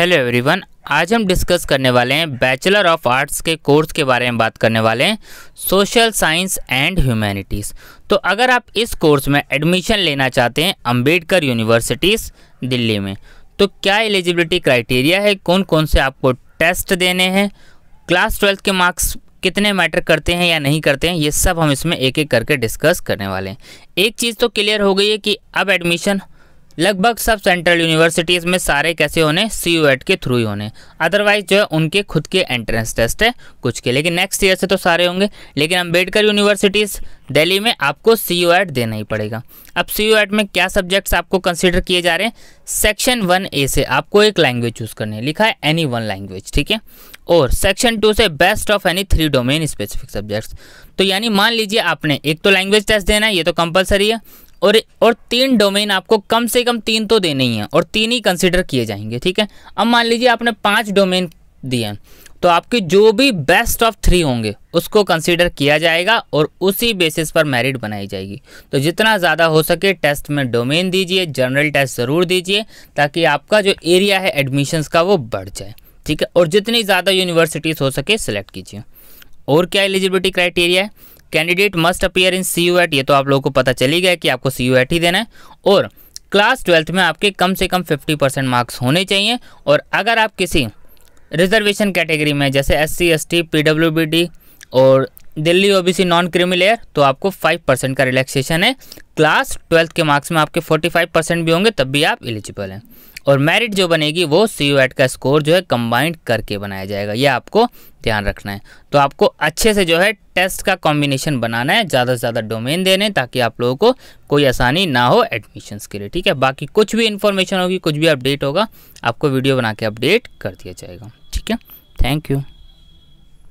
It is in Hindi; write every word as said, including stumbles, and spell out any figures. हेलो एवरीवन, आज हम डिस्कस करने वाले हैं बैचलर ऑफ आर्ट्स के कोर्स के बारे में बात करने वाले हैं सोशल साइंस एंड ह्यूमैनिटीज़। तो अगर आप इस कोर्स में एडमिशन लेना चाहते हैं अंबेडकर यूनिवर्सिटीज़ दिल्ली में, तो क्या एलिजिबिलिटी क्राइटेरिया है, कौन कौन से आपको टेस्ट देने हैं, क्लास ट्वेल्थ के मार्क्स कितने मैटर करते हैं या नहीं करते हैं, ये सब हम इसमें एक एक करके डिस्कस करने वाले हैं। एक चीज़ तो क्लियर हो गई है कि अब एडमिशन लगभग सब सेंट्रल यूनिवर्सिटीज़ में सारे कैसे होने, सीयूएट के थ्रू ही होने। अदरवाइज जो है उनके खुद के एंट्रेंस टेस्ट है कुछ के, लेकिन नेक्स्ट ईयर से तो सारे होंगे। लेकिन अंबेडकर यूनिवर्सिटीज़ दिल्ली में आपको सीयूएट देना ही पड़ेगा। अब सीयूएट में क्या सब्जेक्ट्स आपको कंसीडर किए जा रहे हैं, सेक्शन वन ए से आपको एक लैंग्वेज चूज़ करनी है, लिखा है एनी वन लैंग्वेज, ठीक है। और सेक्शन टू से best of any three domain specific subjects. तो यानी मान लीजिए आपने एक तो लैंग्वेज टेस्ट देना है, ये तो कंपलसरी है, और और तीन डोमेन आपको कम से कम तीन तो देने ही हैं और तीन ही कंसिडर किए जाएंगे, ठीक है। अब मान लीजिए आपने पांच डोमेन दिए हैं, तो आपके जो भी बेस्ट ऑफ थ्री होंगे उसको कंसिडर किया जाएगा और उसी बेसिस पर मेरिट बनाई जाएगी। तो जितना ज़्यादा हो सके टेस्ट में डोमेन दीजिए, जनरल टेस्ट ज़रूर दीजिए, ताकि आपका जो एरिया है एडमिशन्स का वो बढ़ जाए, ठीक है। और जितनी ज़्यादा यूनिवर्सिटीज़ हो सके सिलेक्ट कीजिए। और क्या एलिजिबिलिटी क्राइटेरिया है, candidate must appear in CUET, ये तो आप लोगों को पता चली गया कि आपको सीयूएट ही देना है। और क्लास ट्वेल्थ में आपके कम से कम पचास परसेंट मार्क्स होने चाहिए। और अगर आप किसी रिजर्वेशन कैटेगरी में जैसे एससी, एसटी, पीडब्ल्यूडी और Delhi OBC non creamy layer, तो आपको पाँच परसेंट का रिलैक्सेशन है। क्लास ट्वेल्थ के मार्क्स में आपके पैंतालीस परसेंट भी होंगे तब भी आप एलिजिबल हैं। और मेरिट जो बनेगी वो सीयूएट का स्कोर जो है कंबाइंड करके बनाया जाएगा, यह आपको ध्यान रखना है। तो आपको अच्छे से जो है टेस्ट का कॉम्बिनेशन बनाना है, ज़्यादा से ज़्यादा डोमेन देने, ताकि आप लोगों को कोई आसानी ना हो एडमिशन्स के लिए, ठीक है। बाकी कुछ भी इन्फॉर्मेशन होगी, कुछ भी अपडेट होगा, आपको वीडियो बना के अपडेट कर दिया जाएगा, ठीक है। Thank you.